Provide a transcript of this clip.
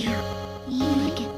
fear. You would get